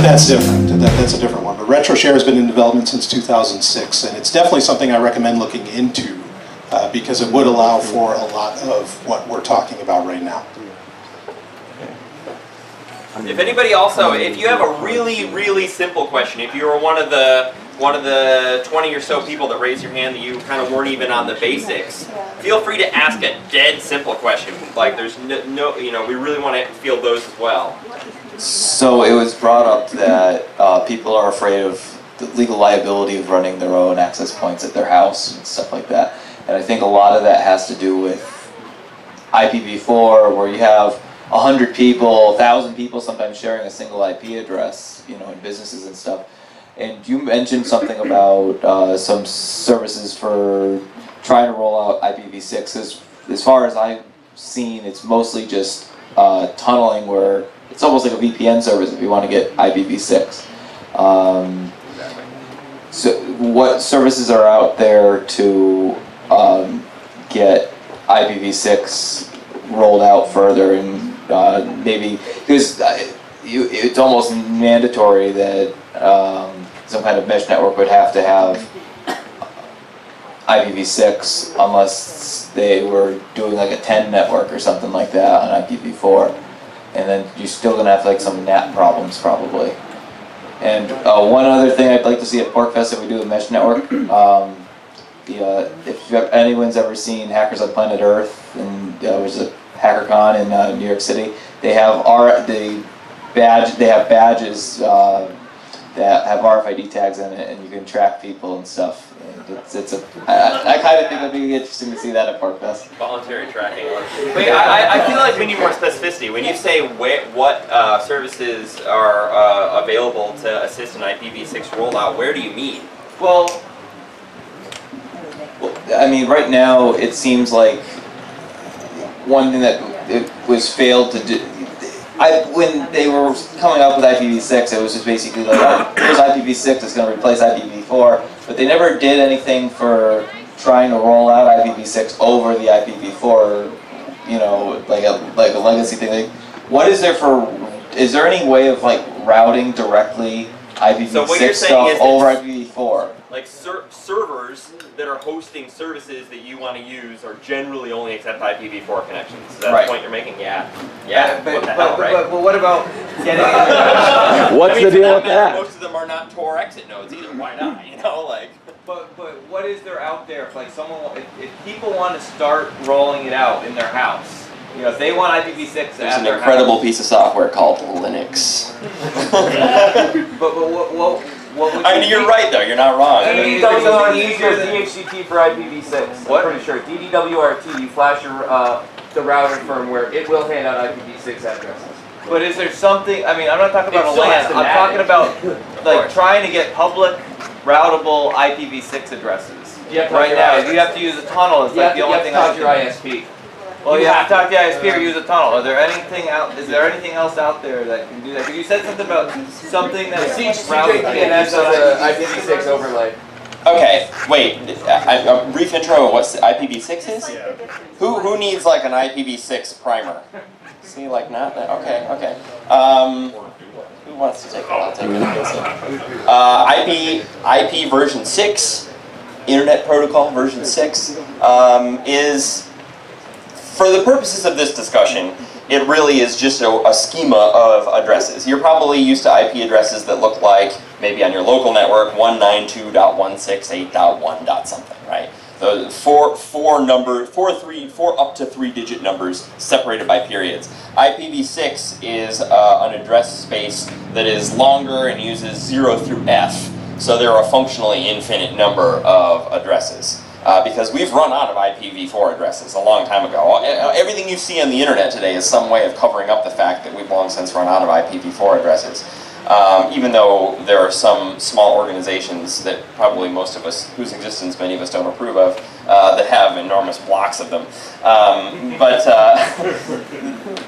That's different. That's a different one. But RetroShare has been in development since 2006, and it's definitely something I recommend looking into because it would allow for a lot of what we're talking about right now. If anybody also, if you have a really, really simple question, if you were one of the 20 or so people that raised your hand that you kind of weren't even on the basics, feel free to ask a dead simple question. Like there's no you know, we really want to field those as well. So it was brought up that people are afraid of the legal liability of running their own access points at their house and stuff like that. And I think a lot of that has to do with IPv4, where you have 100 people, 1,000 people sometimes sharing a single IP address, you know, in businesses and stuff. And you mentioned something about some services for trying to roll out IPv6. As far as I've seen, it's mostly just tunneling, where it's almost like a VPN service if you want to get IPv6. So what services are out there to get IPv6 rolled out further? And maybe, because it's almost mandatory that some kind of mesh network would have to have IPv6 unless they were doing like a 10 network or something like that on IPv4, and then you're still going to have like some NAT problems probably. And one other thing I'd like to see at Porcfest if we do a mesh network, if anyone's ever seen Hackers on Planet Earth, and which is a HackerCon in New York City, they have badges that have RFID tags in it, and you can track people and stuff. And I kind of think it'd be interesting to see that at Porcfest. Voluntary tracking. Wait, I feel like we need more specificity. When you say what services are available to assist in IPv6 rollout, where do you mean? Well, I mean, right now it seems like one thing that it was failed to do. When they were coming up with IPv6, it was just basically like, oh, here's IPv6, it's going to replace IPv4, but they never did anything for trying to roll out IPv6 over the IPv4, you know, like a legacy thing. Like, what is there for, is there any way of like routing directly IPv6 stuff over IPv4? Like servers that are hosting services that you want to use are generally only accept IPv4 connections. Is that the point you're making? Yeah. Yeah. But what about getting? What's the deal with that? Most of them are not Tor exit nodes either. Why not? You know, like. But what is there out there? If like someone, if people want to start rolling it out in their house, you know, if they want IPv6, there's an incredible piece of software called Linux. But what? I mean, you're right though. You're not wrong. DDWRT is DHCP for IPv6. What? I'm pretty sure. DDWRT. You flash your the router firmware. It will hand out IPv6 addresses. But is there something? I mean, I'm not talking about a LAN. I'm talking about like trying to get public routable IPv6 addresses. Right now, you have to use a tunnel. It's like the only thing. Talk to your ISP. Well, you have to talk to the ISP or use a tunnel. Is there anything else out there that can do that? Because you said something about something that CJDNS has an IPv6 overlay. Okay, wait. A brief intro of what IPv6 is? Yeah. Who needs like an IPv6 primer? See, like not that. Okay. Who wants to take it? I'll take it. IP version 6, Internet Protocol version 6, is. For the purposes of this discussion, it really is just a schema of addresses. You're probably used to IP addresses that look like, maybe on your local network, 192.168.1. something, right? So four up to three-digit numbers separated by periods. IPv6 is an address space that is longer and uses 0 through F, so there are a functionally infinite number of addresses. Because we've run out of IPv4 addresses a long time ago. Everything you see on the internet today is some way of covering up the fact that we've long since run out of IPv4 addresses. Even though there are some small organizations that probably most of us, whose existence many of us don't approve of, that have enormous blocks of them.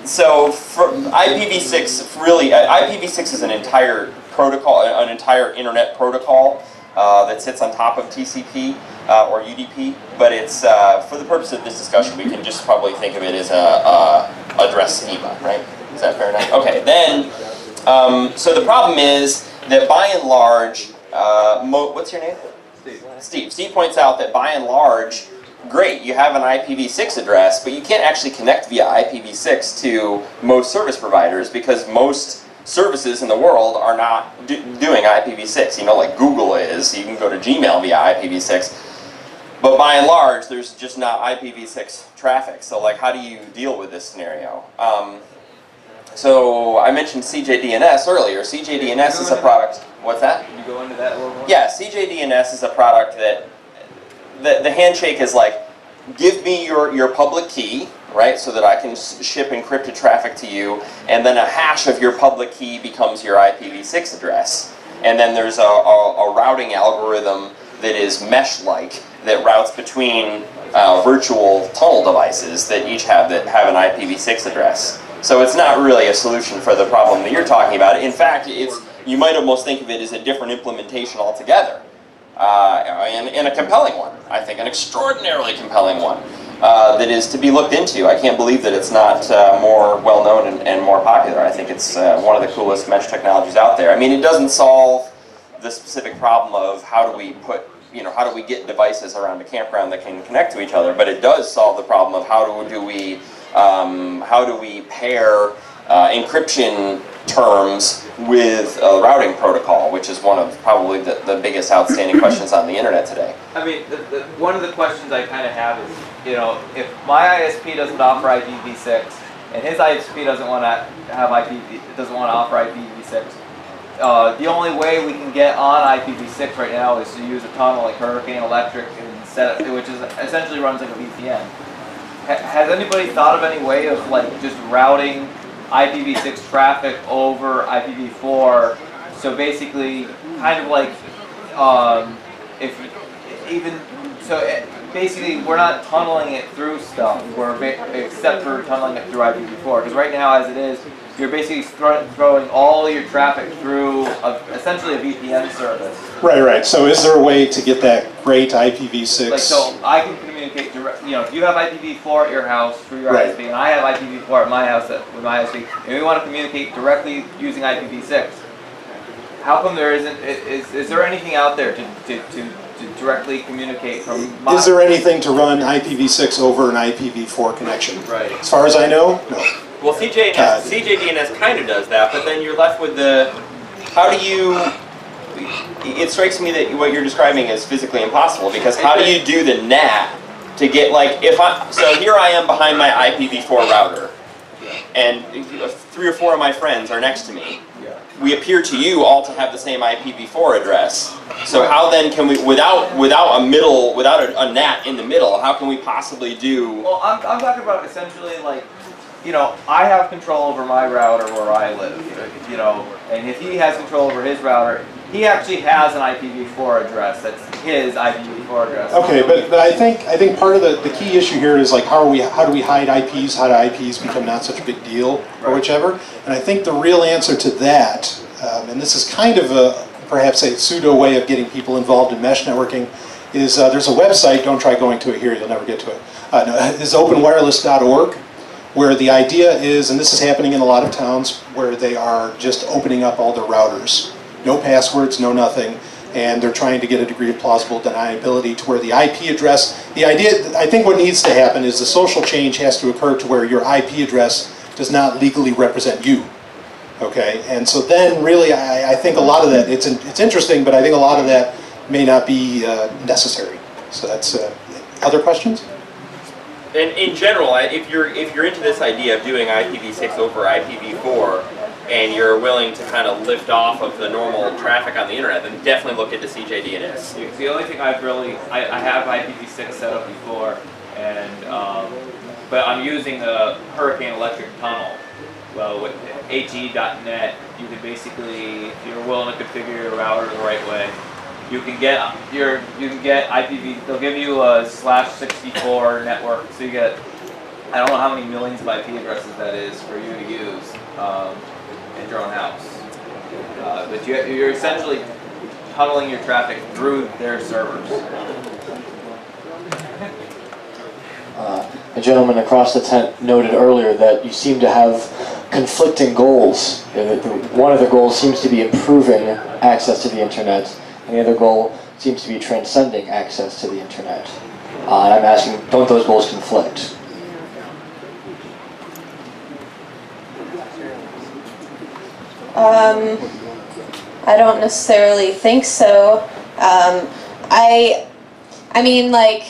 So for IPv6 really, IPv6 is an entire protocol, an entire internet protocol. That sits on top of TCP or UDP, but it's for the purpose of this discussion, we can just probably think of it as a address schema, right? Is that fair enough? Okay, then So the problem is that by and large, what's your name? Steve. Steve. Steve points out that by and large, great, you have an IPv6 address, but you can't actually connect via IPv6 to most service providers because most services in the world are not doing IPv6. You know, like Google is, you can go to Gmail via IPv6. But by and large, there's just not IPv6 traffic. So, like, how do you deal with this scenario? So, I mentioned CJDNS earlier. CJDNS is a product. What's that? Can you go into that a little more? Yeah, CJDNS is a product that the handshake is like, give me your public key, right, so that I can ship encrypted traffic to you, and then a hash of your public key becomes your IPv6 address. And then there's a routing algorithm that is mesh-like, that routes between virtual tunnel devices that each have an IPv6 address. So it's not really a solution for the problem that you're talking about. In fact, it's, you might almost think of it as a different implementation altogether, and a compelling one, I think, an extraordinarily compelling one that is to be looked into. I can't believe that it's not more well-known and more popular. I think it's one of the coolest mesh technologies out there. I mean, it doesn't solve the specific problem of how do we put, you know, how do we get devices around a campground that can connect to each other? But it does solve the problem of how do we pair encryption terms with a routing protocol, which is one of probably the biggest outstanding questions on the internet today. I mean, one of the questions I kind of have is, you know, if my ISP doesn't offer IPv6 and his ISP doesn't want to have offer IPv6. The only way we can get on IPv6 right now is to use a tunnel like Hurricane Electric, and set up, which is essentially runs like a VPN. Has anybody thought of any way of like just routing IPv6 traffic over IPv4? So basically, kind of like basically we're not tunneling it through stuff, except for tunneling it through IPv4. Because right now, as it is, you're basically throwing all your traffic through essentially a VPN service. Right, right. So is there a way to get that great IPv6? Like, so I can communicate directly, you know, if you have IPv4 at your house through your ISP, and I have IPv4 at my house with my ISP, and we want to communicate directly using IPv6, how come there isn't, is there anything out there to directly communicate from my... Is there anything to run IPv6 over an IPv4 connection? Right. As far as I know, no. Well, CJDNS kind of does that, but then you're left with the, how do you, it strikes me that what you're describing is physically impossible, because how do you do the NAT to get, like, so here I am behind my IPv4 router, and 3 or 4 of my friends are next to me. We appear to you all to have the same IPv4 address. So how then can we, without a NAT in the middle, how can we possibly do... Well, I'm talking about essentially, like, you know, I have control over my router where I live, you know, and if he has control over his router, he actually has an IPv4 address. That's his IPv4 address. Okay, but I think part of the key issue here is like how do we hide IPs? How do IPs become not such a big deal or whichever? And I think the real answer to that, and this is kind of perhaps a pseudo way of getting people involved in mesh networking, is there's a website. Don't try going to it here; you'll never get to it. It's openwireless.org. Where the idea is, and this is happening in a lot of towns, where they are just opening up all their routers. No passwords, no nothing, and they're trying to get a degree of plausible deniability to where the IP address, the idea, I think what needs to happen is the social change has to occur to where your IP address does not legally represent you. Okay, and so then really I think a lot of that, it's interesting, but I think a lot of that may not be necessary. So that's, other questions? And in general, if you're into this idea of doing IPv6 over IPv4, and you're willing to kind of lift off of the normal traffic on the internet, then definitely look into CJDNS. The only thing I've really, I have IPv6 set up before, and but I'm using a Hurricane Electric tunnel. Well, with AG.net, you can basically, if you're willing to configure your router the right way, you can get IPv. They'll give you a /64 network, so you get, I don't know how many millions of IP addresses that is for you to use in your own house. But you're essentially tunneling your traffic through their servers. A gentleman across the tent noted earlier that you seem to have conflicting goals. One of the goals seems to be improving access to the internet, and the other goal seems to be transcending access to the internet. And I'm asking, don't those goals conflict? I don't necessarily think so. I mean, like,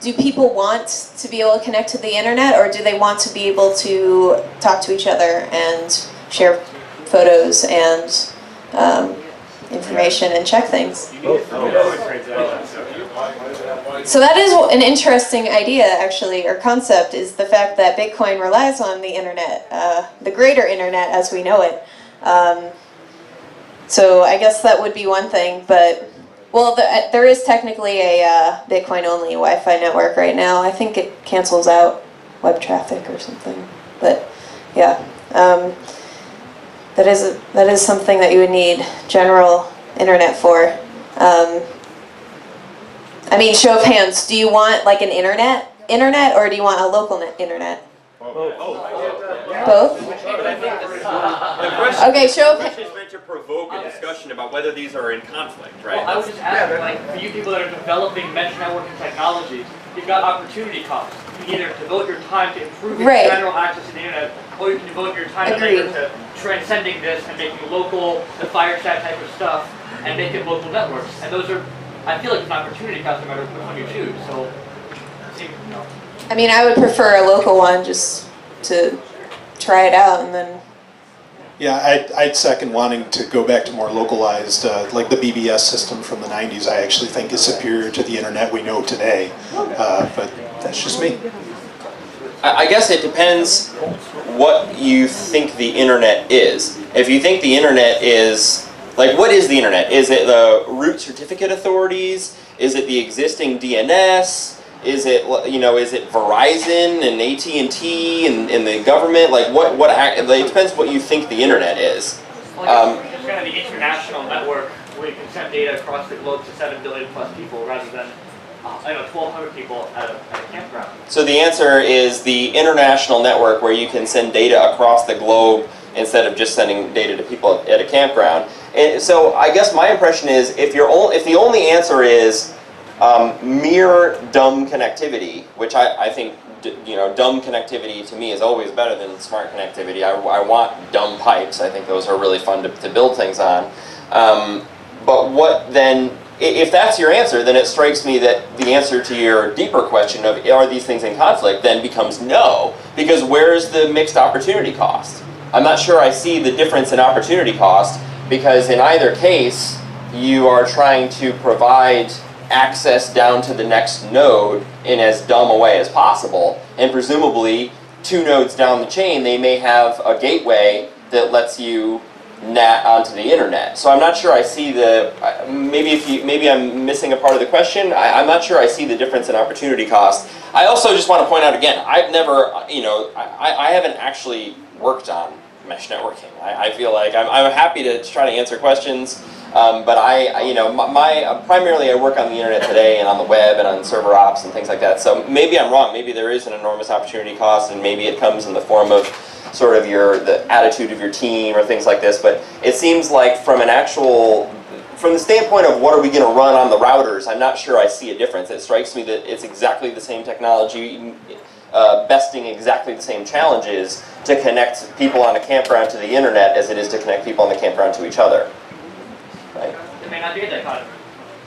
do people want to be able to connect to the internet, or do they want to be able to talk to each other and share photos and information and check things? So that is an interesting idea, actually, or concept, is the fact that Bitcoin relies on the internet, the greater internet as we know it. So I guess that would be one thing, but, well, there is technically a Bitcoin-only Wi-Fi network right now. I think it cancels out web traffic or something, but yeah. That is something that you would need general internet for. I mean, show of hands, do you want like an internet, or do you want a local internet? Both? Okay, show of hands. The question is meant to provoke a discussion about whether these are in conflict, right? Well, I was just asking, like, for you people that are developing mesh networking technologies, you've got opportunity costs. You can either devote your time to improving general access to the internet, or you can devote your time to transcending this and making local, the Firestat type of stuff, and making local networks. And those are, I feel like, an opportunity cost no matter which one you choose. So, I mean, I would prefer a local one just to try it out and then. Yeah, I'd second wanting to go back to more localized, like the BBS system from the 90s, I actually think is superior to the internet we know today. But that's just me. I guess it depends what you think the internet is. If you think the internet is, like, what is the internet? Is it the root certificate authorities? Is it the existing DNS? Is it, you know, is it Verizon and AT&T and the government? Like, what, it depends what you think the internet is. Well, it's kind of the international network where you can send data across the globe to 7 billion plus people rather than, I know, 1,200 people at a campground. So the answer is the international network where you can send data across the globe instead of just sending data to people at a campground. And so I guess my impression is if the only answer is mere dumb connectivity, which I think, you know, dumb connectivity to me is always better than smart connectivity. I want dumb pipes. I think those are really fun to build things on. But what then, if that's your answer, then it strikes me that the answer to your deeper question of are these things in conflict then becomes no, because where's the mixed opportunity cost? I'm not sure I see the difference in opportunity cost, because in either case you are trying to provide access down to the next node in as dumb a way as possible, and presumably 2 nodes down the chain they may have a gateway that lets you NAT onto the internet. So I'm not sure I see the, maybe I'm missing a part of the question. I'm not sure I see the difference in opportunity cost. I also just want to point out again, I've never, you know, I haven't actually worked on mesh networking. I feel like I'm happy to try to answer questions, but you know, primarily I work on the internet today and on the web and on server ops and things like that. So maybe I'm wrong. Maybe there is an enormous opportunity cost, and maybe it comes in the form of sort of the attitude of your team or things like this, but it seems like from the standpoint of what are we going to run on the routers, I'm not sure I see a difference. It strikes me that it's exactly the same technology, besting exactly the same challenges to connect people on a campground to the internet as it is to connect people on the campground to each other. Right? It may not be a dichotomy.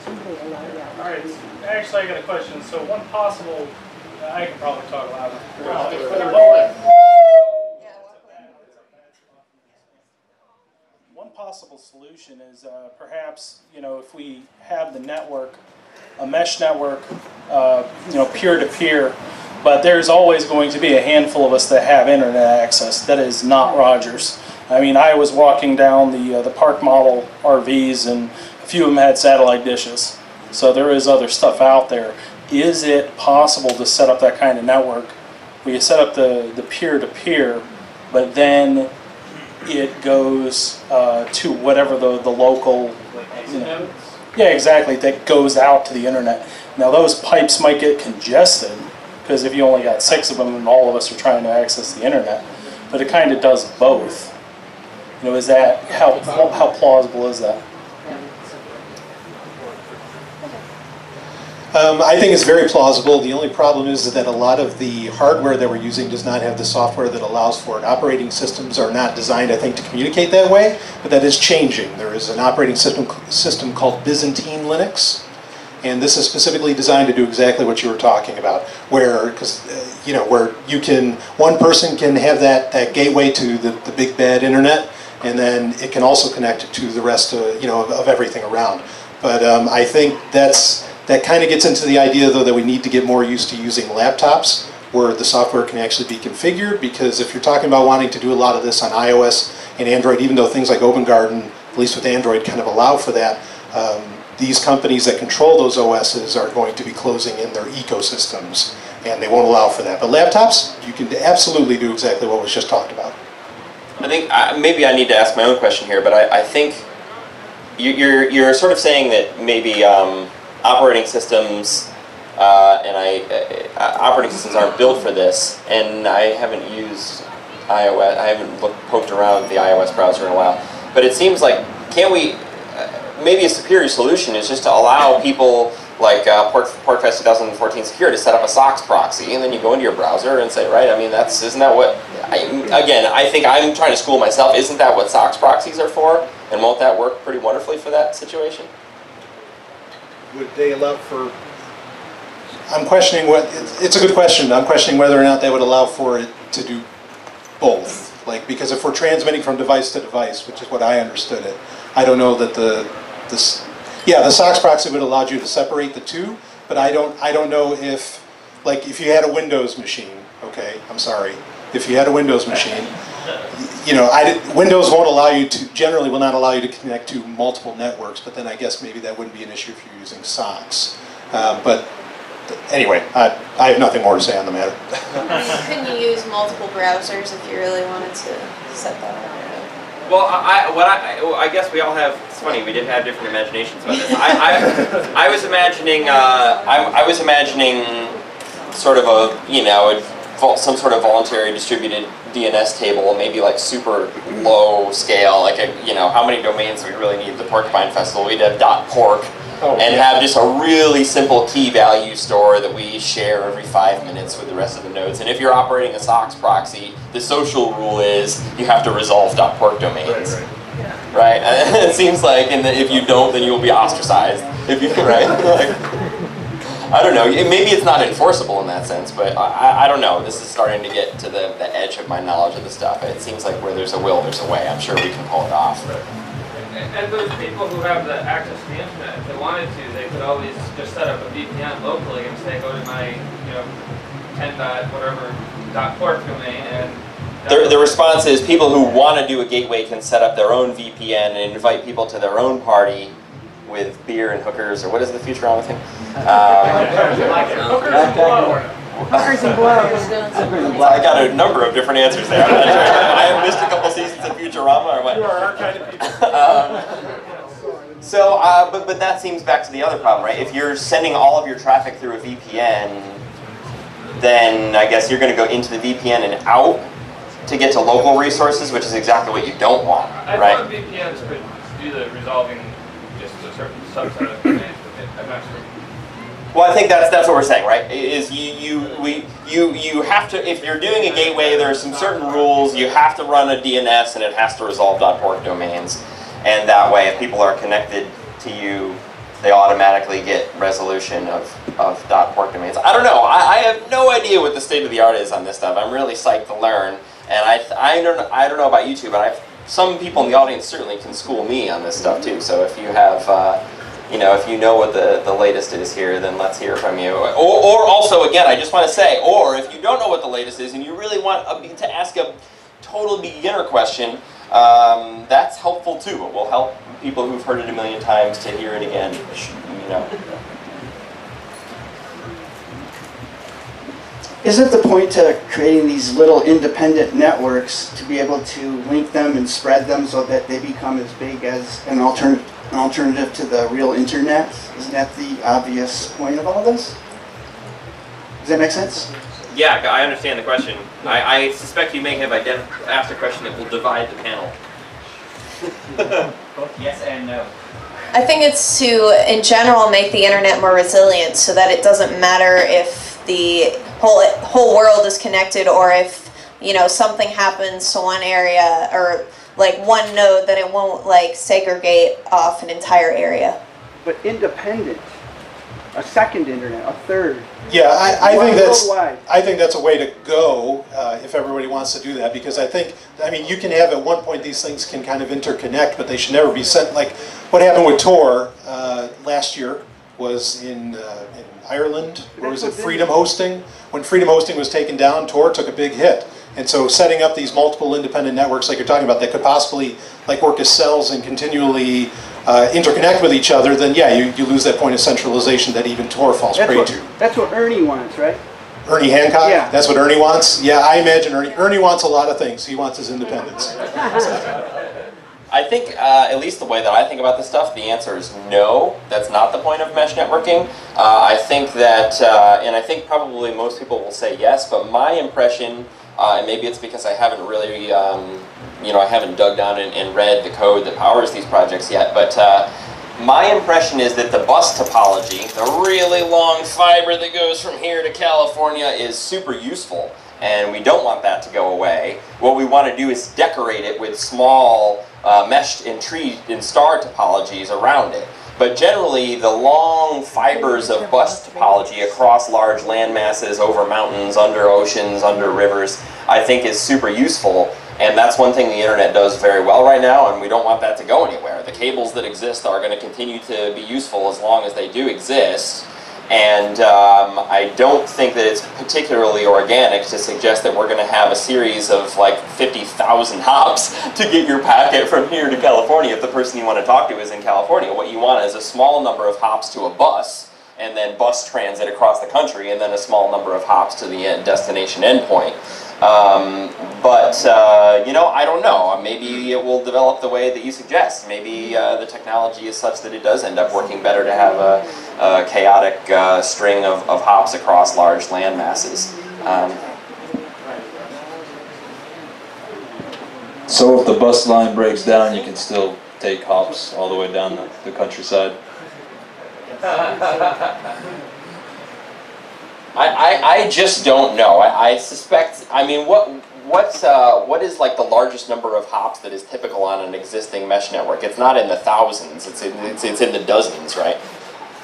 All right, actually I got a question. So one possible, I can probably talk louder. Possible solution is perhaps, you know, if we have the network, a mesh network, you know, peer-to-peer, but there's always going to be a handful of us that have internet access. That is not Rogers. I mean, I was walking down the park model RVs, and a few of them had satellite dishes. So there is other stuff out there. Is it possible to set up that kind of network? Well, you set up the peer-to-peer, but then it goes to whatever the local, you know, yeah, exactly, that goes out to the internet. Now those pipes might get congested, because if you only got 6 of them and all of us are trying to access the internet, but it kind of does both. You know, is that, how plausible is that? I think it's very plausible. The only problem is that a lot of the hardware that we're using does not have the software that allows for it. Operating systems are not designed, I think, to communicate that way, but that is changing. There is an operating system called Byzantine Linux, and this is specifically designed to do exactly what you were talking about, where, because you know, where you can, one person can have that gateway to the big bad internet, and then it can also connect it to the rest of, you know, of everything around. But I think that kind of gets into the idea, though, that we need to get more used to using laptops where the software can actually be configured, because if you're talking about wanting to do a lot of this on iOS and Android, even though things like OpenGarden, at least with Android, kind of allow for that, these companies that control those OSs are going to be closing in their ecosystems, and they won't allow for that. But laptops, you can absolutely do exactly what was just talked about. I think maybe I need to ask my own question here, but I think you're sort of saying that maybe operating systems operating systems aren't built for this, and I haven't used iOS. I haven't poked around the iOS browser in a while, but it seems like, can't we? Maybe a superior solution is just to allow people like Portfest 2014 Secure to set up a SOX proxy, and then you go into your browser and say, right? I mean, that's, isn't that what? Again, I think I'm trying to school myself. Isn't that what SOX proxies are for? And won't that work pretty wonderfully for that situation? Would they allow for? I'm questioning what. It's a good question. I'm questioning whether or not they would allow for it to do both. Like, because if we're transmitting from device to device, which is what I understood it, I don't know that the SOX proxy would allow you to separate the two. But I don't know if, like, if you had a Windows machine. Okay, I'm sorry. If you had a Windows machine, you know, Windows won't allow you to, generally will not allow you to connect to multiple networks, but then I guess maybe that wouldn't be an issue if you're using SOX. Anyway, I have nothing more to say on the matter. Couldn't you use multiple browsers if you really wanted to set that up? Well, I guess we all have, it's funny, we did have different imaginations about this. I was imagining, I was imagining sort of a, you know, some sort of voluntary distributed DNS table, maybe like super low scale, like you know, how many domains we really need? The Porcupine Festival, we'd have .porc, and have just a really simple key value store that we share every 5 minutes with the rest of the nodes. And if you're operating a SOX proxy, the social rule is you have to resolve .porc domains. Right. Yeah. Right? And it seems like, and if you don't, then you will be ostracized. If you right. Like, I don't know, maybe it's not enforceable in that sense, but I don't know. This is starting to get to the edge of my knowledge of the stuff. It seems like where there's a will, there's a way. I'm sure we can pull it off. And those people who have the access to the internet, if they wanted to, they could always just set up a VPN locally and say, go to my, you know, 10.whatever.porc domain and... The response is people who want to do a gateway can set up their own VPN and invite people to their own party with beer and hookers, or what is the future on with him? Hookers and blow. I got a number of different answers there. I'm not sure. I have missed a couple seasons of Futurama, or what? You are our kind of people. But that seems back to the other problem, right? If you're sending all of your traffic through a VPN, then I guess you're going to go into the VPN and out to get to local resources, which is exactly what you don't want, right? I thought VPNs could do the resolving. Well, I think that's what we're saying, right? Is you have to, if you're doing a gateway, there are some certain rules. You have to run a DNS, and it has to resolve .porc domains, and that way, if people are connected to you, they automatically get resolution of .porc domains. I don't know. I have no idea what the state of the art is on this stuff. I'm really psyched to learn, and I don't know about you two, but some people in the audience certainly can school me on this stuff too. So if you have, you know, if you know what the latest is here, then let's hear from you. Or also, again, I just want to say, or if you don't know what the latest is and you really want to ask a total beginner question, that's helpful too. It will help people who've heard it a million times to hear it again, you know. Isn't the point to creating these little independent networks to be able to link them and spread them so that they become as big as an alternative to the real internet? Isn't that the obvious point of all this? Does that make sense? Yeah, I understand the question. I suspect you may have asked a question that will divide the panel. Both yes and no. I think it's to, in general, make the internet more resilient so that it doesn't matter if the whole world is connected, or if, you know, something happens to one area or like one node, that it won't like segregate off an entire area. But independent. A second internet, a third. Yeah, I think that's a way to go if everybody wants to do that, because I think, I mean, you can have at one point these things can kind of interconnect, but they should never be sent. Like what happened with Tor last year was in Ireland, where was it Freedom Hosting? When Freedom Hosting was taken down, Tor took a big hit. And so setting up these multiple independent networks like you're talking about that could possibly like work as cells and continually interconnect with each other, then yeah, you lose that point of centralization that even Tor falls prey to. That's what Ernie wants, right? Ernie Hancock? Yeah. That's what Ernie wants? Yeah, I imagine Ernie wants a lot of things. He wants his independence. I think, at least the way that I think about this stuff, the answer is no. That's not the point of mesh networking. I think that, and I think probably most people will say yes, but my impression, and maybe it's because I haven't really, you know, I haven't dug down and read the code that powers these projects yet, but my impression is that the bus topology, the really long fiber that goes from here to California, is super useful, and we don't want that to go away. What we want to do is decorate it with small meshed and tree and star topologies around it. But generally, the long fibers of bus topology across large land masses, over mountains, under oceans, under rivers, I think is super useful. And that's one thing the internet does very well right now, and we don't want that to go anywhere. The cables that exist are going to continue to be useful as long as they do exist. And I don't think that it's particularly organic to suggest that we're going to have a series of like 50,000 hops to get your packet from here to California if the person you want to talk to is in California. What you want is a small number of hops to a bus, and then bus transit across the country, and then a small number of hops to the destination endpoint. You know, I don't know. Maybe it will develop the way that you suggest. Maybe the technology is such that it does end up working better to have a chaotic string of hops across large land masses. So if the bus line breaks down, you can still take hops all the way down the countryside. I just don't know. I suspect, I mean, what is like the largest number of hops that is typical on an existing mesh network? It's not in the thousands, it's in the dozens, right?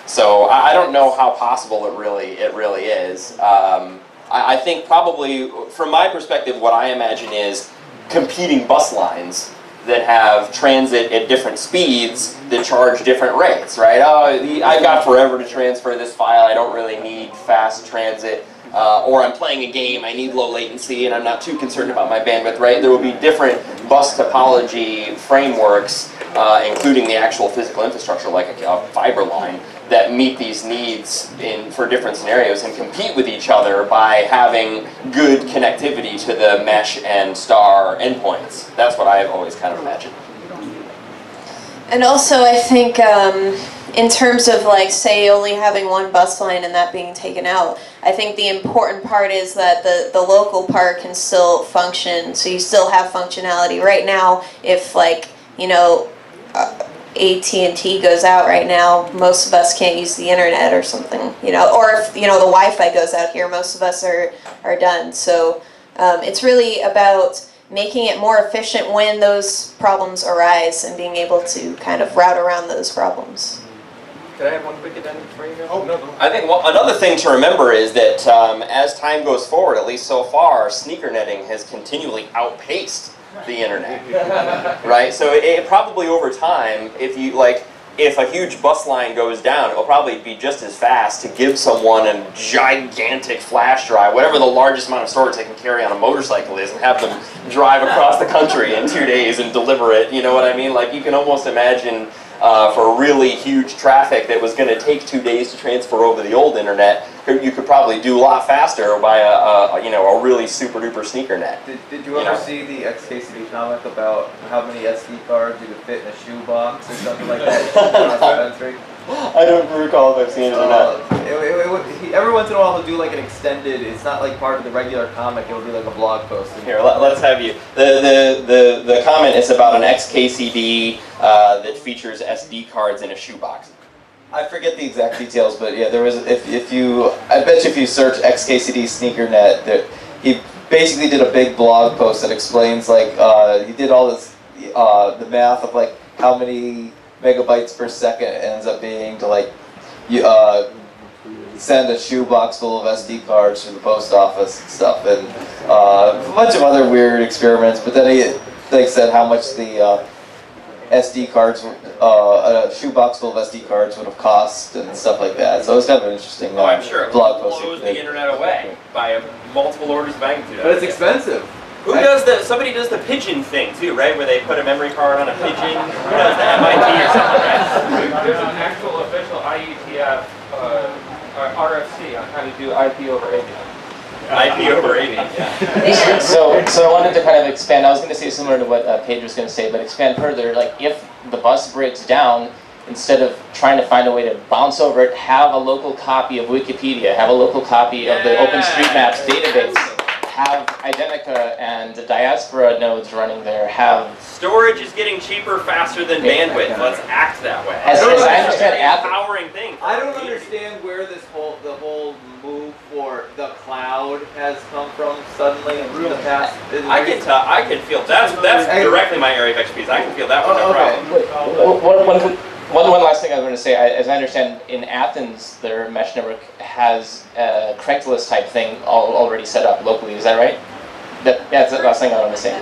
So I don't know how possible it really is. I think probably, from my perspective, what I imagine is competing bus lines that have transit at different speeds that charge different rates, right? I've got forever to transfer this file, I don't really need fast transit, or I'm playing a game, I need low latency, and I'm not too concerned about my bandwidth, right? There will be different bus topology frameworks, including the actual physical infrastructure, like a fiber line, that meet these needs for different scenarios and compete with each other by having good connectivity to the mesh and star endpoints. That's what I've always kind of imagined. And also I think in terms of like, say, only having one bus line and that being taken out, I think the important part is that the local part can still function, so you still have functionality. Right now, if like, you know, AT&T goes out right now, most of us can't use the internet or something, you know, or if, you know, the Wi-Fi goes out here, most of us are done. So it's really about making it more efficient when those problems arise and being able to kind of route around those problems. Could I have one quick addendum for you? Oh, no, no. I think another thing to remember is that as time goes forward, at least so far, sneaker netting has continually outpaced the internet, right? So it probably over time, if a huge bus line goes down, it'll probably be just as fast to give someone a gigantic flash drive, whatever the largest amount of storage they can carry on a motorcycle is, and have them drive across the country in 2 days and deliver it. You know what I mean? Like, you can almost imagine for really huge traffic that was going to take 2 days to transfer over the old internet, you could probably do a lot faster by a really super duper sneaker net. Did you ever see the XKCD comic about how many SD cards you could fit in a shoebox or something like that? I don't recall if I've seen it or not. Every once in a while he'll do like an extended, it's not like part of the regular comic, it'll be like a blog post. Here, let's have you. The comment is about an XKCD that features SD cards in a shoebox. I forget the exact details, but yeah, there was, I bet you if you search XKCD SneakerNet, there, he basically did a big blog post that explains like, he did all this, the math of like how many megabytes per second it ends up being to like send a shoebox full of SD cards to the post office and stuff, and a bunch of other weird experiments. But then he like said how much the SD cards, a shoebox full of SD cards would have cost and stuff like that. So it's kind of an interesting I'm sure blog post. It blows the internet away by multiple orders of magnitude. But it's expensive. Who does the, somebody does the pigeon thing too, right? Where they put a memory card on a pigeon. Who does the MIT or something, right? There's an actual official IETF RFC on how to do IP over AV. IP over AV, yeah. So I wanted to kind of expand. I was going to say similar to what Paige was going to say, but expand further. Like if the bus breaks down, instead of trying to find a way to bounce over it, have a local copy of Wikipedia, have a local copy of the OpenStreetMaps database. Have Identica and the Diaspora nodes running there, have... Storage is getting cheaper faster than bandwidth. Let's act that way. As I understand, empowering thing. I don't understand where this whole, the whole move for the cloud has come from suddenly in the past. I can feel, that's directly my area of expertise. I can feel that one, no problem. One last thing I was going to say, as I understand, in Athens, their mesh network has a Craigslist type thing already set up locally. Is that right? That's the last thing I want to say.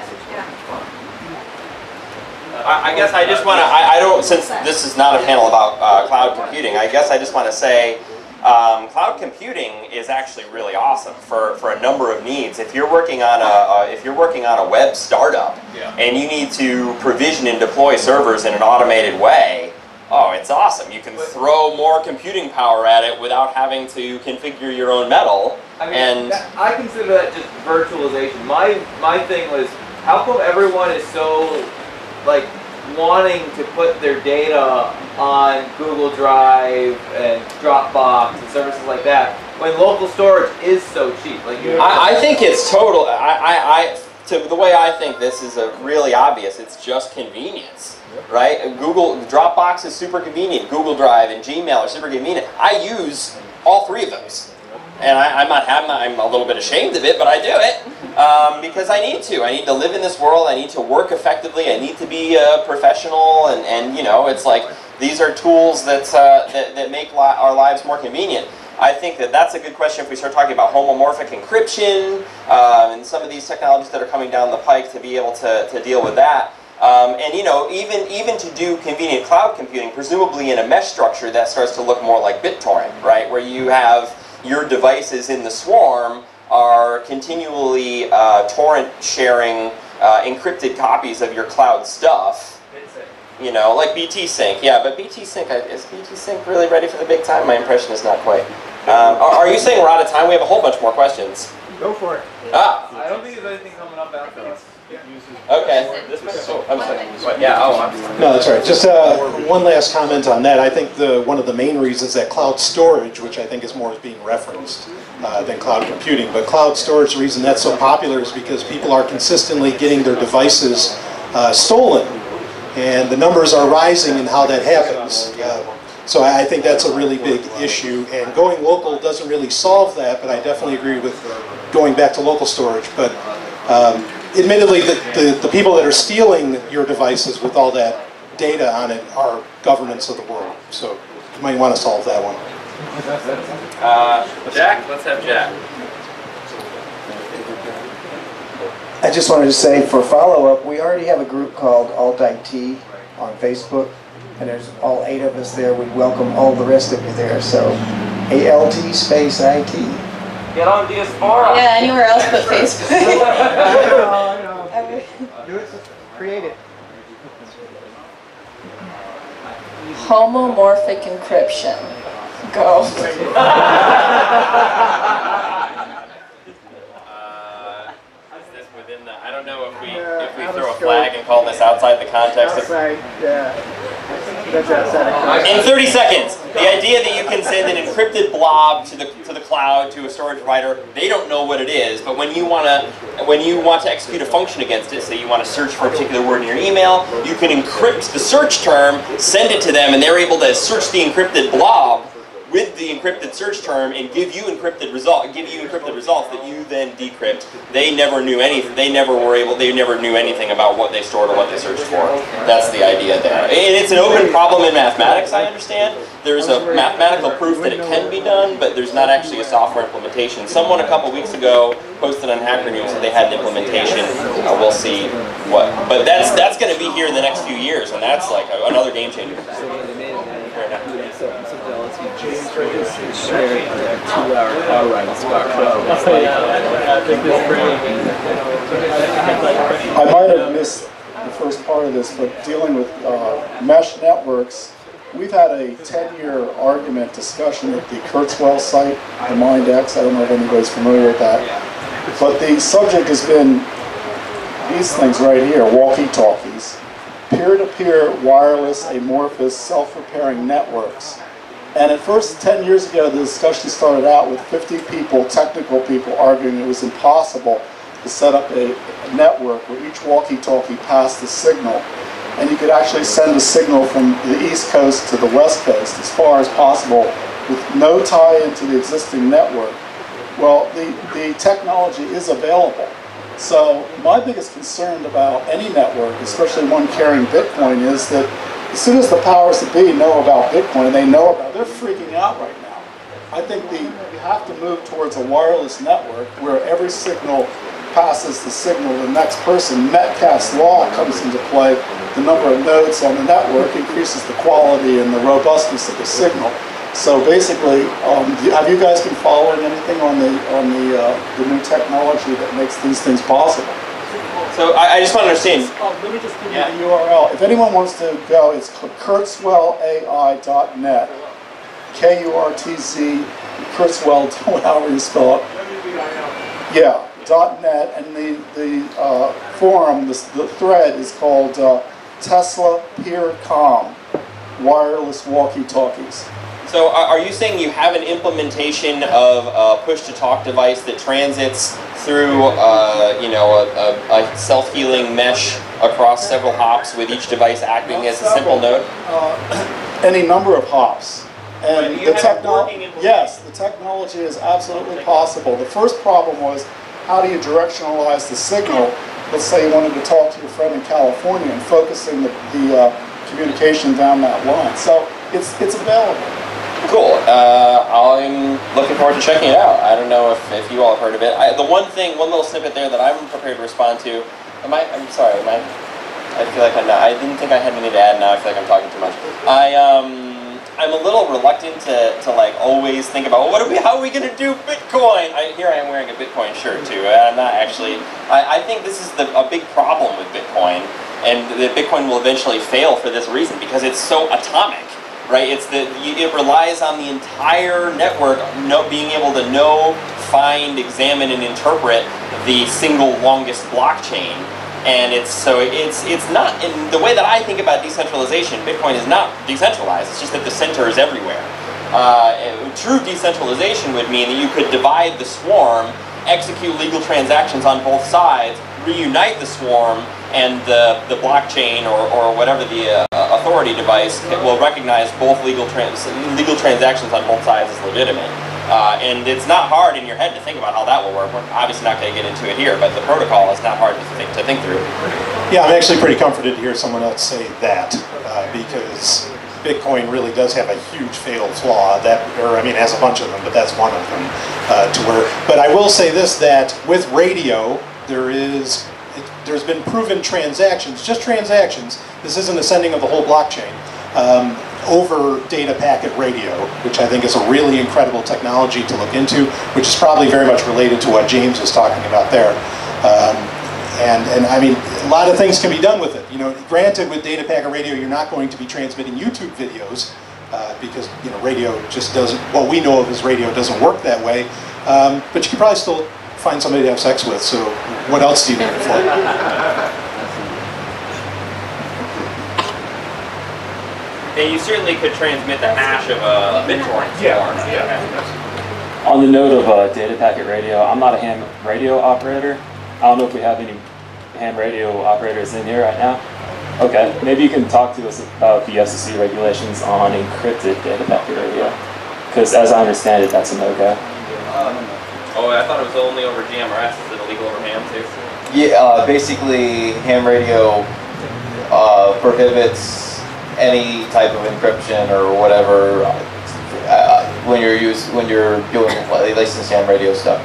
I guess I just want to, I don't, since this is not a panel about cloud computing, I guess I just want to say cloud computing is actually really awesome for a number of needs. If you're working on a web startup and you need to provision and deploy servers in an automated way, oh, it's awesome. You can throw more computing power at it without having to configure your own metal. I mean, and I consider that just virtualization. My thing was, how come everyone is so, like, wanting to put their data on Google Drive and Dropbox and services like that, when local storage is so cheap? Like, I think it's total, the way I think this is a really obvious, it's just convenience, right? Google, Dropbox is super convenient, Google Drive and Gmail are super convenient. I use all three of those. And I'm a little bit ashamed of it, but I do it because I need to. I need to live in this world, I need to work effectively, I need to be a professional, and you know, it's like, these are tools that make our lives more convenient. I think that's a good question if we start talking about homomorphic encryption and some of these technologies that are coming down the pike to be able to deal with that. And you know, even to do convenient cloud computing, presumably in a mesh structure, that starts to look more like BitTorrent, right? Where you have your devices in the swarm are continually torrent sharing encrypted copies of your cloud stuff. You know, like BT Sync, yeah, but BT Sync, is BT Sync really ready for the big time? My impression is not quite. Are you saying we're out of time? We have a whole bunch more questions. Go for it. Ah. I don't think there's anything coming up after us. Yeah. Okay. This I'm sorry. Yeah, no, that's right. Just one last comment on that. I think one of the main reasons that cloud storage, which I think is more being referenced than cloud computing, but cloud storage, the reason that's so popular is because people are consistently getting their devices stolen. And the numbers are rising in how that happens. So I think that's a really big issue. And going local doesn't really solve that, but I definitely agree with going back to local storage. But admittedly, the people that are stealing your devices with all that data on it are governments of the world. So you might want to solve that one. Jack, let's have Jack. I just wanted to say, for follow-up, we already have a group called AltIT on Facebook, and there's all 8 of us there. We welcome all the rest of you there, so ALT IT. Get on Diaspora. Yeah, anywhere else but Facebook. I know. Do it, create it. Homomorphic encryption. Go. Is this within the? I don't know if we throw a flag and call this outside the context. Outside, yeah. That's outside of context. In 30 seconds, the idea that you can send an encrypted blob to the cloud to a storage provider, they don't know what it is. But when you want to execute a function against it, say you want to search for a particular word in your email, you can encrypt the search term, send it to them, and they're able to search the encrypted blob with the encrypted search term and give you encrypted results that you then decrypt. They never knew anything. They never knew anything about what they stored or what they searched for. That's the idea there. And it's an open problem in mathematics, I understand. There's a mathematical proof that it can be done, but there's not actually a software implementation. Someone a couple weeks ago posted on Hacker News that they had an implementation. We'll see what. But that's going to be here in the next few years, and that's like another game changer. Shared a 2-hour car ride to Scott Crow. I might have missed the first part of this, but dealing with mesh networks, we've had a 10-year argument discussion at the Kurzweil site, the MindX. I don't know if anybody's familiar with that. But the subject has been these things right here, walkie-talkies, peer-to-peer wireless amorphous self-repairing networks. And at first, 10 years ago, the discussion started out with 50 people, technical people, arguing it was impossible to set up a network where each walkie-talkie passed a signal. And you could actually send a signal from the East Coast to the West Coast as far as possible with no tie into the existing network. Well, the technology is available. So my biggest concern about any network, especially one carrying Bitcoin, is that as soon as the powers that be know about Bitcoin, and they know about it, they're freaking out right now. I think we have to move towards a wireless network where every signal passes the signal to the next person. Metcalfe's law comes into play. The number of nodes on the network increases the quality and the robustness of the signal. So basically, have you guys been following anything on the new technology that makes these things possible? So I just want to understand. Let me just give you the URL. If anyone wants to go, it's KurzweilAI.net. K-U-R-T-Z, Kurzweil, however you spell it. Yeah, .net. And the forum, the thread is called Tesla Peer Com, wireless walkie-talkies. So are you saying you have an implementation of a push-to-talk device that transits through a self-healing mesh across several hops with each device acting as a simple node? Any number of hops. And the technology, yes, the technology is absolutely possible. The first problem was, how do you directionalize the signal? Let's say you wanted to talk to your friend in California and focusing the communication down that line. So it's available. Cool. I'm looking forward to checking it out. I don't know if you all have heard of it. The one little snippet there that I'm prepared to respond to. I feel like I'm not. I didn't think I had anything to add. Now I feel like I'm talking too much. I'm a little reluctant to like always think about, well, how are we going to do Bitcoin? Here I am wearing a Bitcoin shirt too. I'm not actually. I think this is a big problem with Bitcoin, and that Bitcoin will eventually fail for this reason, because it's so atomic. Right, it relies on the entire network being able to know, find, examine, and interpret the single longest blockchain, and it's not in the way that I think about decentralization. Bitcoin is not decentralized; it's just that the center is everywhere. True decentralization would mean that you could divide the swarm, execute legal transactions on both sides, reunite the swarm, and the blockchain or whatever the authority device will recognize both legal transactions on both sides as legitimate. And it's not hard in your head to think about how that will work. We're obviously not going to get into it here, but the protocol is not hard to think through. Yeah, I'm actually pretty comforted to hear someone else say that, because Bitcoin really does have a huge fatal flaw has a bunch of them, but that's one of them to where. But I will say this, that with radio, there's been proven transactions, just transactions, this isn't the sending of the whole blockchain, over data packet radio, which I think is a really incredible technology to look into, which is probably very much related to what James was talking about there. A lot of things can be done with it. Granted, with data packet radio, you're not going to be transmitting YouTube videos, because radio just doesn't, what we know of as radio doesn't work that way. But you can probably still find somebody to have sex with, so what else do you need it for? And you certainly could transmit the hash of a BitTorrent. Yeah. On the note of data packet radio, I'm not a ham radio operator. I don't know if we have any ham radio operators in here right now. Okay, maybe you can talk to us about the FCC regulations on encrypted data packet radio, because as I understand it, that's a no-go. Oh, I thought it was only over GMRS. Is it illegal over ham too? Yeah, basically ham radio prohibits any type of encryption or whatever when you're doing licensed ham radio stuff.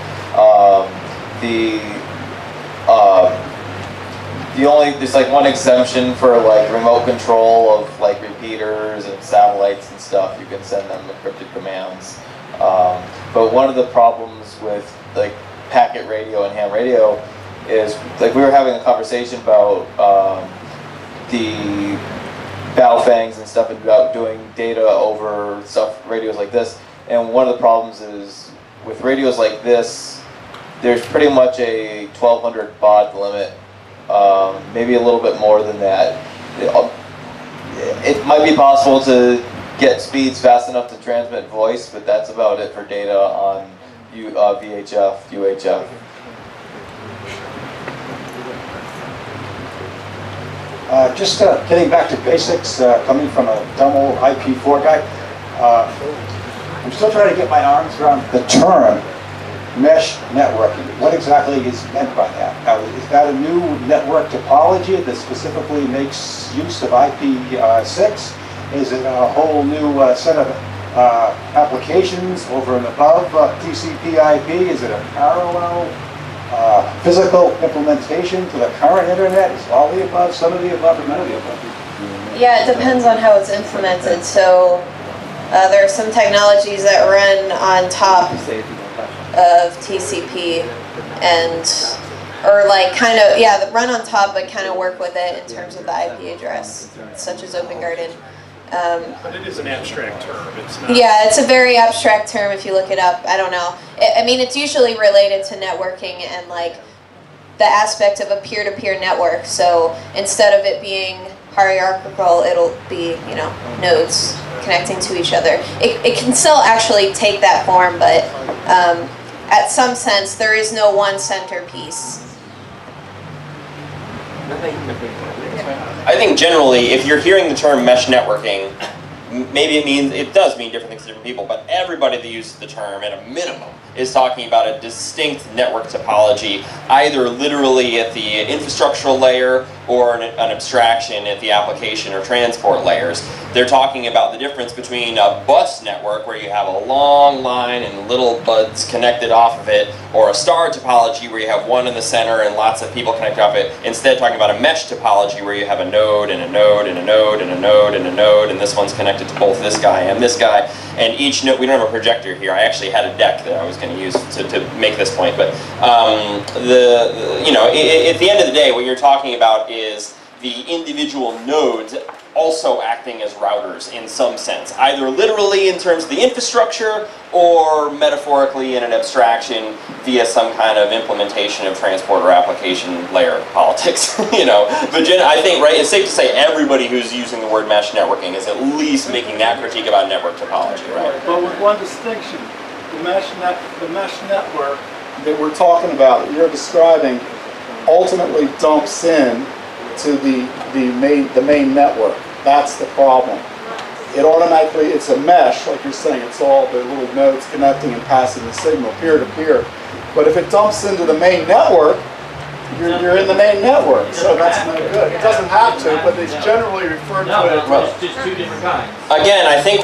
There's like one exemption for like remote control of like repeaters and satellites and stuff. You can send them encrypted commands. But one of the problems with like packet radio and ham radio is like we were having a conversation about the Balfangs and stuff about doing data over stuff, radios like this. And one of the problems is with radios like this, there's pretty much a 1200 baud limit, maybe a little bit more than that. It might be possible to get speeds fast enough to transmit voice, but that's about it for data on VHF, UHF. Just getting back to basics, coming from a dumb old IP4 guy, I'm still trying to get my arms around the term mesh networking. What exactly is meant by that? Now, is that a new network topology that specifically makes use of IP6? Is it a whole new set of applications over and above TCP/IP? Is it a parallel physical implementation to the current internet? Is all the above, some of the above, or none of the above? Yeah, it depends on how it's implemented. So there are some technologies that run on top of TCP run on top but kind of work with it in terms of the IP address, such as OpenGarden. But it is an abstract term. It's not. Yeah, it's a very abstract term if you look it up. I don't know. I mean, it's usually related to networking and like the aspect of a peer-to-peer network. So instead of it being hierarchical, it'll be, nodes connecting to each other. It can still actually take that form, but at some sense, there is no one centerpiece. I think generally, if you're hearing the term mesh networking, maybe it does mean different things to different people, but everybody that uses the term at a minimum is talking about a distinct network topology, either literally at the infrastructural layer or an abstraction at the application or transport layers. They're talking about the difference between a bus network where you have a long line and little buds connected off of it, or a star topology where you have one in the center and lots of people connected off it, instead talking about a mesh topology where you have a node and a node and a node and a node and a node, and this one's connected to both this guy and this guy, and each node, we don't have a projector here, I actually had a deck that I was going to use to make this point, but at the end of the day, what you're talking about is the individual nodes also acting as routers in some sense, either literally in terms of the infrastructure or metaphorically in an abstraction via some kind of implementation of transport or application layer politics, But I think, right, it's safe to say everybody who's using the word mesh networking is at least making that critique about network topology, right? But with one distinction, the mesh network that we're talking about, that you're describing, ultimately dumps in to the main network. That's the problem. It automatically, it's a mesh, like you're saying, it's all the little nodes connecting and passing the signal peer to peer. But if it dumps into the main network, you're in the main network, so that's no good. It doesn't have to, but it's generally referred to it as just two different kinds. Again, I think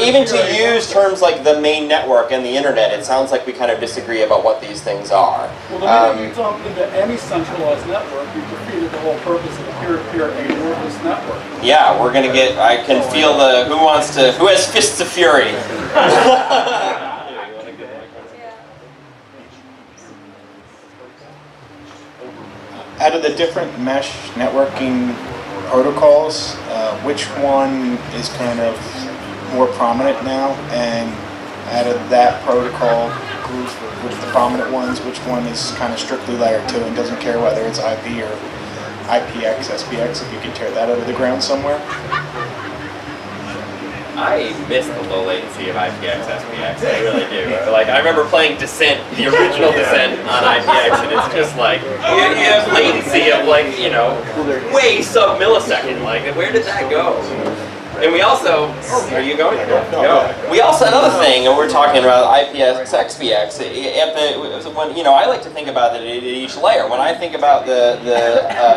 even to use terms like the main network and the internet, it sounds like we kind of disagree about what these things are. Well, the minute you dump into any centralized network, you've defeated the whole purpose of a peer-to-peer amorphous network. Yeah, we're going to get, I can feel the, who has fists of fury? Out of the different mesh networking protocols, which one is kind of more prominent now, and out of that protocol group with the prominent ones, which one is kind of strictly layer 2 and doesn't care whether it's IP or IPX, SPX, if you can tear that out of the ground somewhere. I miss the low latency of IPX, SPX, I really do. Like, I remember playing Descent, the original Descent on IPX, and it's just like, you have latency of like, you know, way sub-millisecond, like, where did that go? And we also, are you going? No. We also, another thing, and we're talking about IPX, XPX, when, you know, I like to think about it at each layer. When I think about the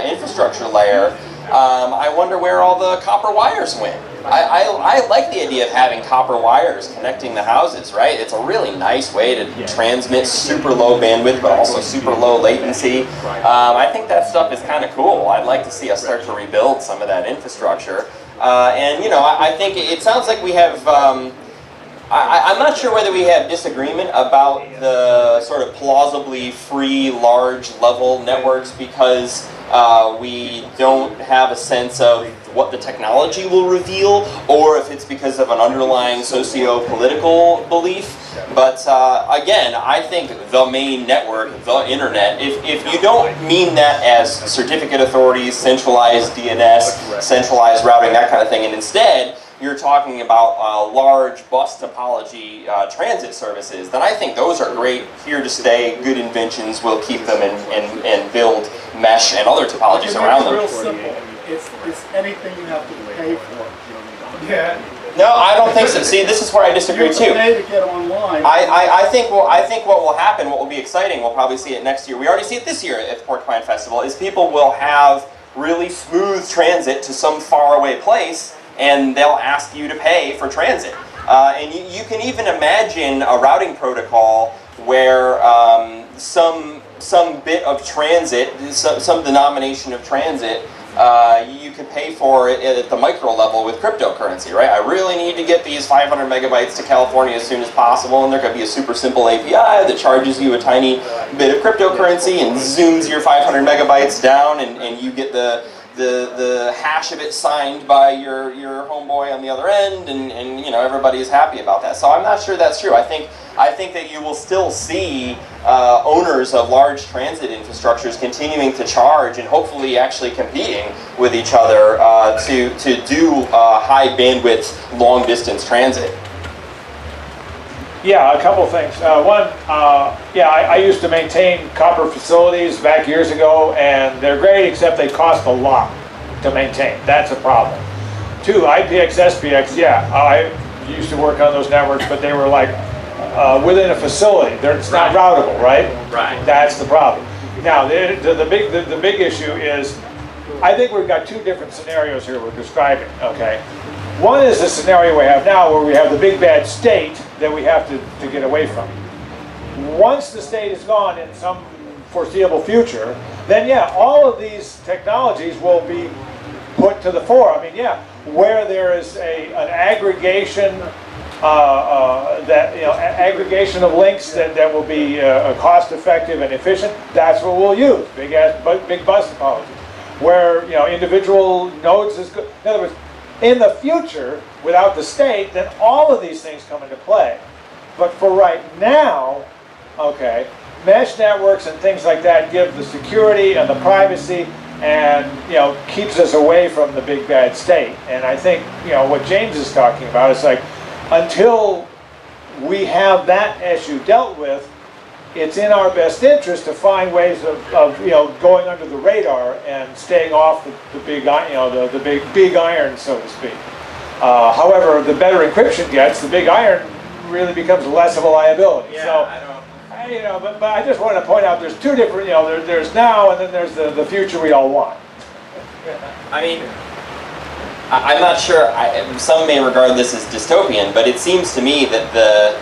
infrastructure layer, I wonder where all the copper wires went. I like the idea of having copper wires connecting the houses, right? It's a really nice way to transmit super low bandwidth, but also super low latency. I think that stuff is kind of cool. I'd like to see us start to rebuild some of that infrastructure. And, you know, I think it sounds like we have, I'm not sure whether we have disagreement about the sort of plausibly free large level networks, because we don't have a sense of what the technology will reveal, or if it's because of an underlying socio-political belief. But again, I think the main network, the internet, if you don't mean that as certificate authorities, centralized DNS, centralized routing, that kind of thing, and instead you're talking about large bus topology transit services, then I think those are great, here to stay, good inventions. We'll keep them and build mesh and other topologies around them. It's real simple. It's anything you have to pay for. Yeah. No, I don't think so. See, this is where I disagree too. I think what will happen, what will be exciting, we'll probably see it next year. We already see it this year at the Porcupine Festival, is people will have really smooth transit to some faraway place, and they'll ask you to pay for transit. And you can even imagine a routing protocol where some bit of transit, some denomination of transit, you could pay for it at the micro level with cryptocurrency, right? I really need to get these 500 megabytes to California as soon as possible, and there could be a super simple API that charges you a tiny bit of cryptocurrency and zooms your 500 megabytes down, and you get the hash of it signed by your homeboy on the other end, and you know, everybody is happy about that. So I'm not sure that's true. I think that you will still see owners of large transit infrastructures continuing to charge and hopefully actually competing with each other to do high bandwidth, long distance transit. Yeah, a couple things. I used to maintain copper facilities back years ago, and they're great, except they cost a lot to maintain. That's a problem. Two, IPX, SPX, yeah, I used to work on those networks, but they were like within a facility. It's not routable, right? Right. That's the problem. Now, the big issue is, I think we've got two different scenarios here we're describing, okay? One is the scenario we have now, where we have the big bad state that we have to get away from. Once the state is gone in some foreseeable future, then yeah, all of these technologies will be put to the fore. I mean, yeah, where there is an aggregation aggregation of links that will be cost effective and efficient, that's what we'll use. Big bus topology, where individual nodes is good. In other words, in the future, without the state, then all of these things come into play. But for right now, okay, mesh networks and things like that give the security and the privacy, and keeps us away from the big bad state. And I think what James is talking about is, like, until we have that issue dealt with, it's in our best interest to find ways of going under the radar and staying off the big iron, so to speak. However, the better encryption gets, the big iron really becomes less of a liability. Yeah, so, but I just wanted to point out there's two different, there's now, and then there's the future we all want. I mean, I'm not sure, some may regard this as dystopian, but it seems to me that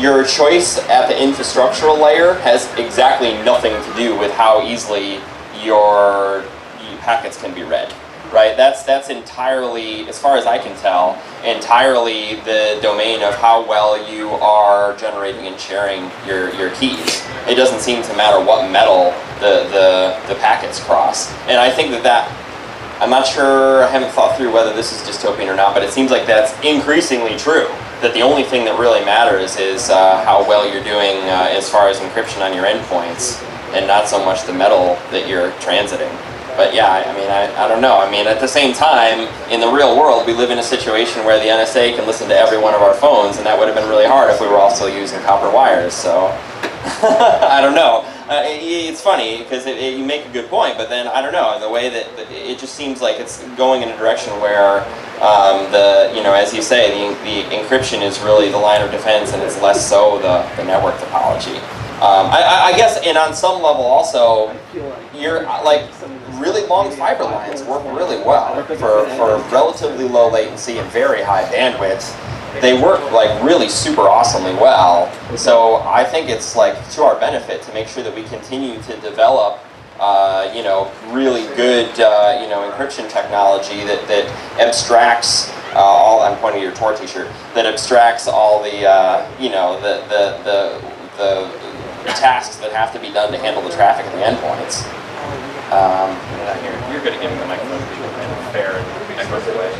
your choice at the infrastructural layer has exactly nothing to do with how easily your packets can be read, right? That's entirely, as far as I can tell, entirely the domain of how well you are generating and sharing your keys. It doesn't seem to matter what metal the packets cross. And I think that I'm not sure, I haven't thought through whether this is dystopian or not, but it seems like that's increasingly true, that the only thing that really matters is how well you're doing as far as encryption on your endpoints, and not so much the metal that you're transiting. But yeah, I mean, I don't know. I mean, at the same time, in the real world, we live in a situation where the NSA can listen to every one of our phones, and that would have been really hard if we were also using copper wires, so... I don't know. It's funny, because you make a good point, but then, I don't know, the way that it just seems like it's going in a direction where, you know, as you say, the encryption is really the line of defense, and it's less so the network topology. I guess, and on some level also, you're like really long fiber lines work really well for relatively low latency and very high bandwidth. They work like really super awesomely well. So I think it's like to our benefit to make sure that we continue to develop you know, really good you know, encryption technology that abstracts all, I'm pointing at your Tor t-shirt, that abstracts all the you know, the tasks that have to be done to handle the traffic and the endpoints. You're good at giving the microphone to people in a fair and equitable way.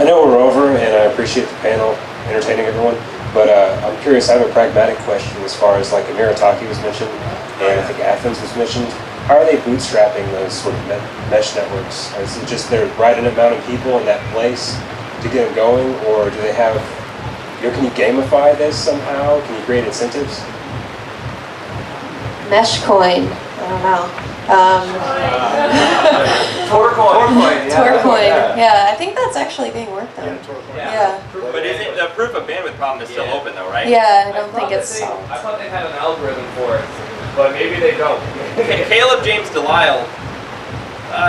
I know we're over, and I appreciate the panel entertaining everyone, but I'm curious, I have a pragmatic question as far as, like, Amirataki was mentioned, and I think Athens was mentioned. How are they bootstrapping those sort of mesh networks? Is it just they're right in a mountain people in that place to get them going, or do they have... Can you gamify this somehow? Can you create incentives? Mesh coin. I don't know. Tor coin. Tor coin. Yeah, I think that's actually being worked on. Yeah. But is it the proof of bandwidth problem is still open though, right? Yeah, I don't think it's solved. I thought they had an algorithm for it, but maybe they don't. Caleb James Delisle, I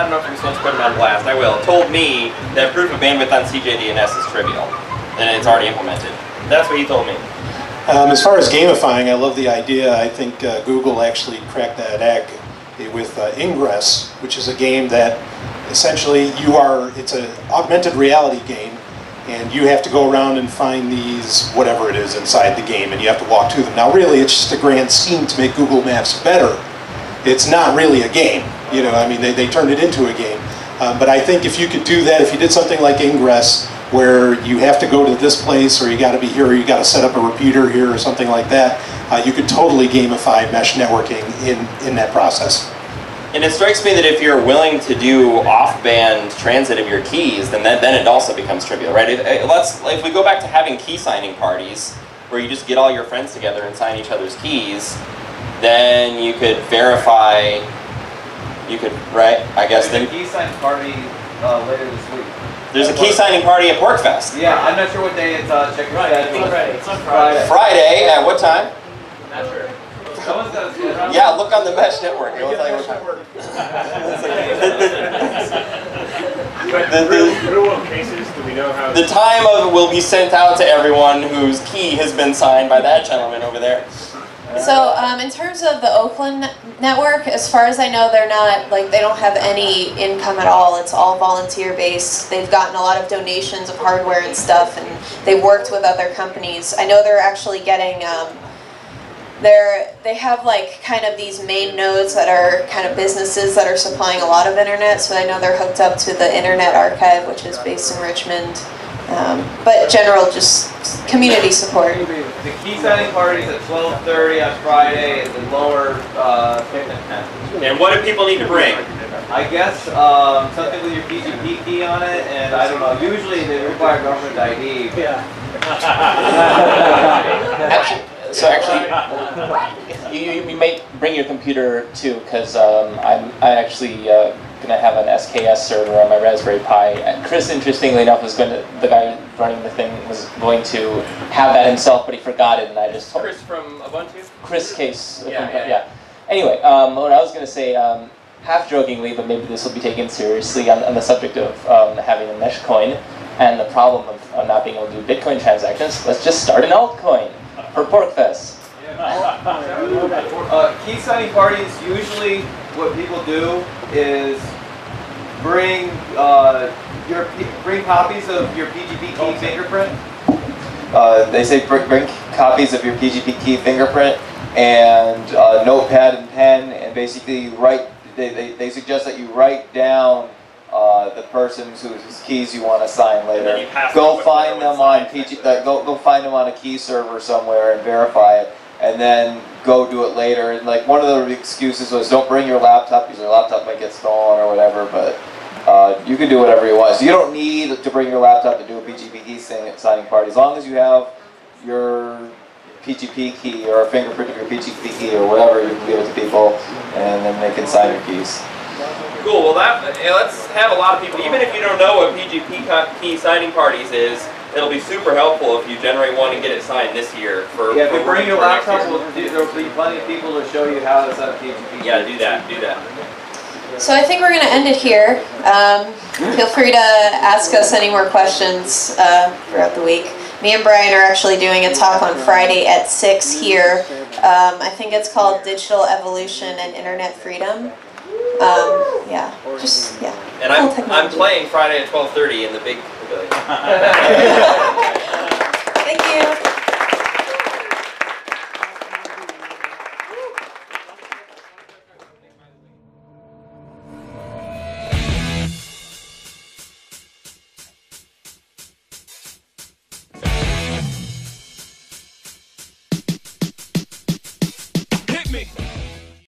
don't know if I'm supposed to put him on blast. I will. Told me that proof of bandwidth on CJDNS is trivial. And it's already implemented. That's what he told me. As far as gamifying, I love the idea. I think Google actually cracked that egg with Ingress, which is a game that essentially it's an augmented reality game, and you have to go around and find these, whatever it is inside the game, and you have to walk to them. Now really, it's just a grand scheme to make Google Maps better. It's not really a game. You know, I mean, they turned it into a game. But I think if you could do that, if you did something like Ingress, where you have to go to this place, or you got to be here, or you got to set up a repeater here, or something like that, you could totally gamify mesh networking in that process. And it strikes me that if you're willing to do off-band transit of your keys, then it also becomes trivial, right? If we go back to having key signing parties, where you just get all your friends together and sign each other's keys, then you could verify, right? I guess there's a key signing party later this week. There's a key signing party at Porkfest. Yeah, I'm not sure what day it's checking out. I think it's on Friday. Friday, at what time? I'm not sure. Yeah, look on the mesh network. It will tell you what time. The time of will be sent out to everyone whose key has been signed by that gentleman over there. So in terms of the Oakland network, as far as I know, they're not, like, they don't have any income at all. It's all volunteer based. They've gotten a lot of donations of hardware and stuff, and they worked with other companies. I know they're actually getting, they have like kind of these main nodes that are kind of businesses that are supplying a lot of internet. So I know they're hooked up to the Internet Archive, which is based in Richmond. But general, just community support. The key signing party is at 12:30 on Friday at the lower picnic tent. And what do people need to bring? I guess something with your PGP key on it, and I don't know. Usually they require government ID. Yeah. actually, you may bring your computer too, because I actually. Going to have an SKS server on my Raspberry Pi. And Chris, interestingly enough, was going to, the guy running the thing was going to have that himself, but he forgot it, and I just told Chris from Ubuntu? Chris Case. Yeah. Anyway, what I was going to say, half-jokingly, but maybe this will be taken seriously on the subject of having a mesh coin and the problem of not being able to do Bitcoin transactions, let's just start an altcoin for Porkfest. Key signing parties, usually what people do is bring copies of your PGP key fingerprint. They say bring copies of your PGP key fingerprint and notepad and pen, and basically write they suggest that you write down the person whose keys you want to sign later. Go find them on go find them on a key server somewhere and verify it, and then go do it later. And like one of the excuses was don't bring your laptop because your laptop might get stolen or whatever. But you can do whatever you want. So you don't need to bring your laptop to do a PGP signing party as long as you have your PGP key or a fingerprint of your PGP key or whatever. You can give it to people, and then they can sign your keys. Cool. Well, let's have a lot of people. Even if you don't know what PGP key signing parties is, it'll be super helpful if you generate one and get it signed this year. Yeah, if you bring your laptop, there'll be plenty of people to show you how to set up PGP. Yeah, do that. Do that. So I think we're going to end it here. Feel free to ask us any more questions throughout the week. Me and Brian are actually doing a talk on Friday at 6 here. I think it's called Digital Evolution and Internet Freedom. Yeah, just, yeah. And I'm playing Friday at 12:30 in the big pavilion. Thank you.